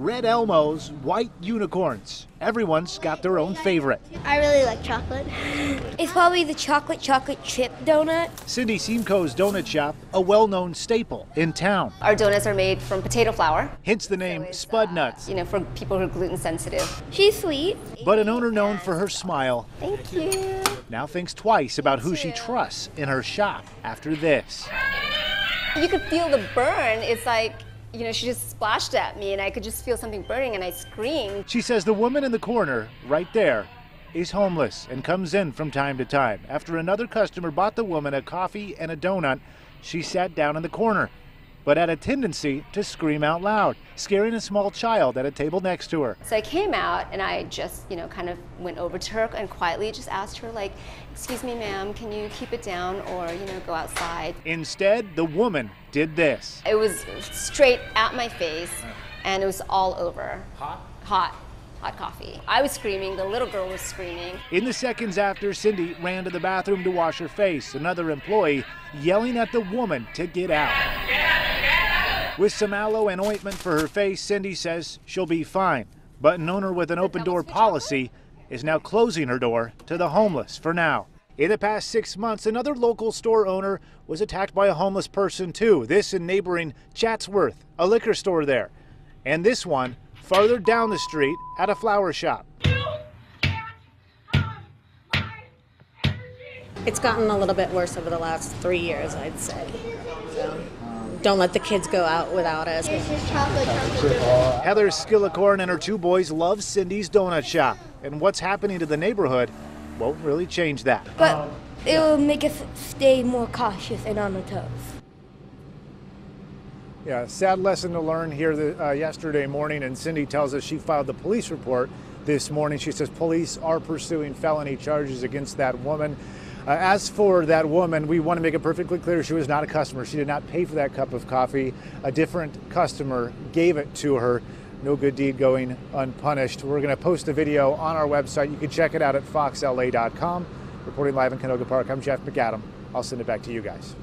red Elmos, white unicorns. Everyone's got their own favorite. I really like chocolate. It's probably the chocolate chip donut. Cindy Seamkao's donut shop, a well-known staple in town. Our donuts are made from potato flour. Hence the name Spud Nuts. You know, for people who are gluten sensitive. She's sweet. But an owner known for her smile. Thank you. Now thinks twice about who she trusts in her shop after this. You could feel the burn. It's like, you know, she just splashed at me and I could just feel something burning and I screamed. She says the woman in the corner right there is homeless and comes in from time to time. After another customer bought the woman a coffee and a donut, she sat down in the corner, but had a tendency to scream out loud, scaring a small child at a table next to her. So I came out and I just, you know, kind of went over to her and quietly just asked her, like, excuse me, ma'am, can you keep it down or, you know, go outside? Instead, the woman did this. It was straight at my face and it was all over. Hot? Hot coffee. I was screaming, the little girl was screaming. In the seconds after, Cindy ran to the bathroom to wash her face, another employee yelling at the woman to get out. With some aloe and ointment for her face, Cindy says she'll be fine. But an owner with an open door policy is now closing her door to the homeless for now. In the past 6 months, another local store owner was attacked by a homeless person too. This in neighboring Chatsworth, a liquor store there. And this one farther down the street at a flower shop. It's gotten a little bit worse over the last 3 years, I'd say. So. Don't let the kids go out without us. Chocolate. Heather Skillicorn and her two boys love Cindy's donut shop, and what's happening to the neighborhood won't really change that. But it will make us stay more cautious and on the toes. Yeah, sad lesson to learn here yesterday morning, and Cindy tells us she filed the police report this morning. She says police are pursuing felony charges against that woman. As for that woman, we want to make it perfectly clear she was not a customer. She did not pay for that cup of coffee. A different customer gave it to her. No good deed going unpunished. We're going to post a video on our website. You can check it out at foxla.com. Reporting live in Canoga Park, I'm Jeff McAdam. I'll send it back to you guys.